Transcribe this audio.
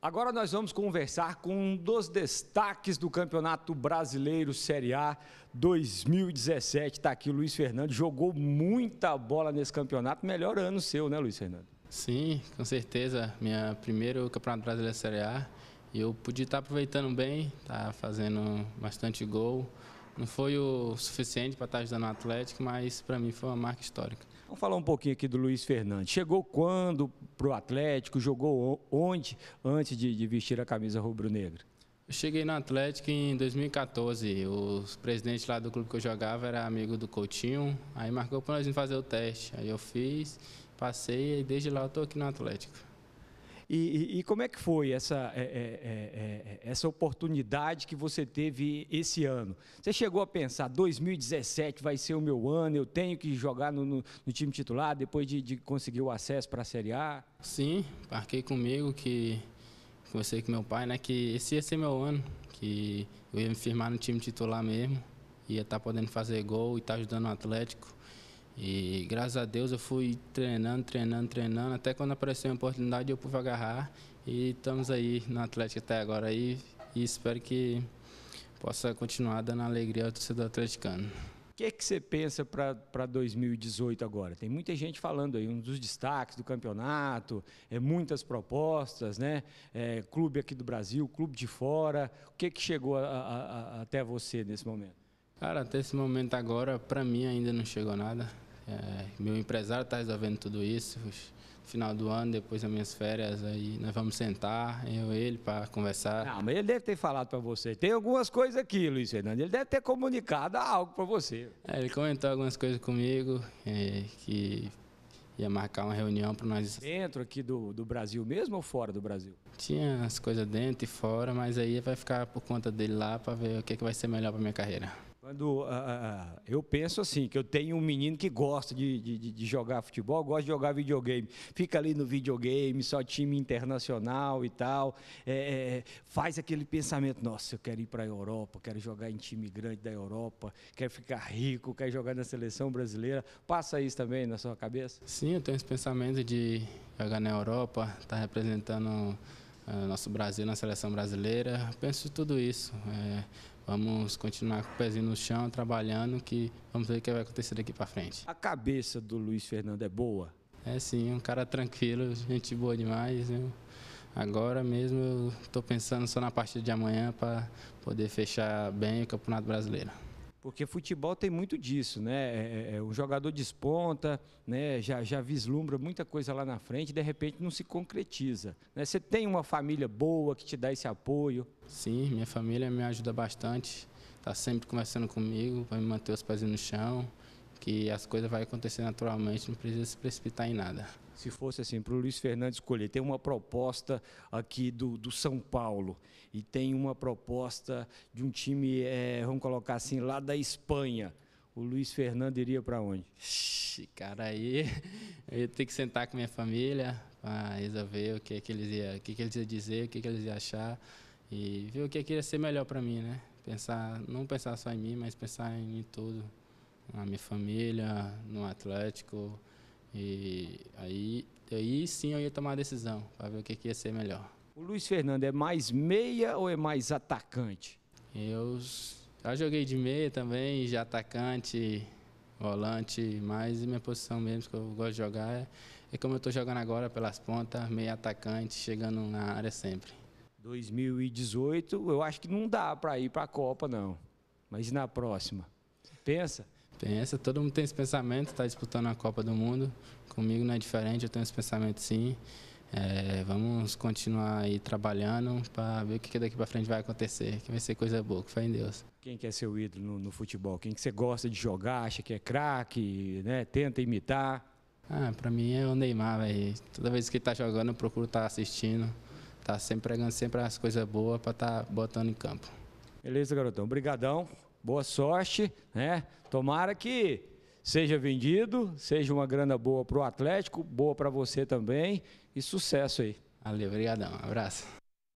Agora nós vamos conversar com um dos destaques do Campeonato Brasileiro Série A 2017. Está aqui o Luiz Fernando, jogou muita bola nesse campeonato, melhor ano seu, né, Luiz Fernando? Sim, com certeza. Meu primeiro Campeonato Brasileiro Série A e eu pude estar aproveitando bem, tá fazendo bastante gol. Não foi o suficiente para estar ajudando o Atlético, mas para mim foi uma marca histórica. Vamos falar um pouquinho aqui do Luiz Fernando. Chegou quando para o Atlético? Jogou onde antes de vestir a camisa rubro-negra? Eu cheguei no Atlético em 2014. O presidente lá do clube que eu jogava era amigo do Coutinho. Aí marcou para nós fazer o teste. Aí eu fiz, passei e desde lá eu estou aqui no Atlético. E como é que foi essa oportunidade que você teve esse ano? Você chegou a pensar, 2017 vai ser o meu ano, eu tenho que jogar no time titular depois de conseguir o acesso para a Série A? Sim, marquei comigo, conversei com meu pai, né, que esse ia ser meu ano, que eu ia me firmar no time titular mesmo, ia estar podendo fazer gol e estar ajudando o Atlético. E graças a Deus eu fui treinando, até quando apareceu a oportunidade eu pude agarrar e estamos aí no Atlético até agora aí, e espero que possa continuar dando alegria ao torcedor atleticano. O que é que você pensa para 2018 agora? Tem muita gente falando aí, um dos destaques do campeonato, muitas propostas, né? Clube aqui do Brasil, clube de fora. O que é que chegou até você nesse momento? Cara, até esse momento agora, para mim ainda não chegou nada. Meu empresário está resolvendo tudo isso, no final do ano, depois das minhas férias, aí nós vamos sentar, eu e ele, para conversar. Não, mas ele deve ter falado para você, tem algumas coisas aqui, Luiz Fernando, ele deve ter comunicado algo para você. Ele comentou algumas coisas comigo, que ia marcar uma reunião para nós... Dentro aqui do Brasil mesmo ou fora do Brasil? Tinha as coisas dentro e fora, mas aí vai ficar por conta dele lá, para ver o que vai ser melhor para minha carreira. Quando eu penso assim, que eu tenho um menino que gosta de jogar futebol, gosta de jogar videogame, fica ali no videogame, só time internacional e tal, faz aquele pensamento, nossa, eu quero ir para a Europa, quero jogar em time grande da Europa, quero ficar rico, quero jogar na seleção brasileira, passa isso também na sua cabeça? Sim, eu tenho esse pensamento de jogar na Europa, estar representando nosso Brasil na seleção brasileira, penso tudo isso. Vamos continuar com o pezinho no chão, trabalhando, que vamos ver o que vai acontecer daqui para frente. A cabeça do Luiz Fernando é boa? É sim, um cara tranquilo, gente boa demais. Né? Agora mesmo eu estou pensando só na partida de amanhã para poder fechar bem o Campeonato Brasileiro. Porque futebol tem muito disso, né? O jogador desponta, né? Já vislumbra muita coisa lá na frente e de repente não se concretiza. Né? Você tem uma família boa que te dá esse apoio? Sim, minha família me ajuda bastante. Está sempre conversando comigo, vai me manter os pés no chão, que as coisas vão acontecer naturalmente, não precisa se precipitar em nada. Se fosse assim, para o Luiz Fernando escolher, tem uma proposta aqui do São Paulo e tem uma proposta de um time, vamos colocar assim, lá da Espanha. O Luiz Fernando iria para onde? Cara, aí eu ia ter que sentar com minha família para resolver o que eles iam dizer, o que eles iam achar e ver o que ia ser melhor para mim, né? Pensar, não pensar só em mim, mas pensar em tudo. Na minha família, no Atlético... E aí sim eu ia tomar a decisão, para ver o que ia ser melhor. O Luiz Fernando é mais meia ou é mais atacante? Eu já joguei de meia também, já atacante, volante, mas minha posição mesmo que eu gosto de jogar é como eu estou jogando agora pelas pontas, meia atacante, chegando na área sempre. 2018 eu acho que não dá para ir para a Copa não, mas e na próxima? Pensa? Pensa, todo mundo tem esse pensamento, está disputando a Copa do Mundo, comigo não é diferente, eu tenho esse pensamento sim. Vamos continuar aí trabalhando para ver o que daqui para frente vai acontecer, que vai ser coisa boa, que fé em Deus. Quem que é seu ídolo no futebol? Quem que você gosta de jogar, acha que é craque, né? Tenta imitar? Ah, para mim é o Neymar, velho. Toda vez que ele está jogando eu procuro estar assistindo, tá sempre pregando sempre as coisas boas para estar botando em campo. Beleza, garotão, brigadão. Boa sorte, né? Tomara que seja vendido, seja uma grana boa para o Atlético, boa para você também e sucesso aí. Valeu, obrigadão, um abraço.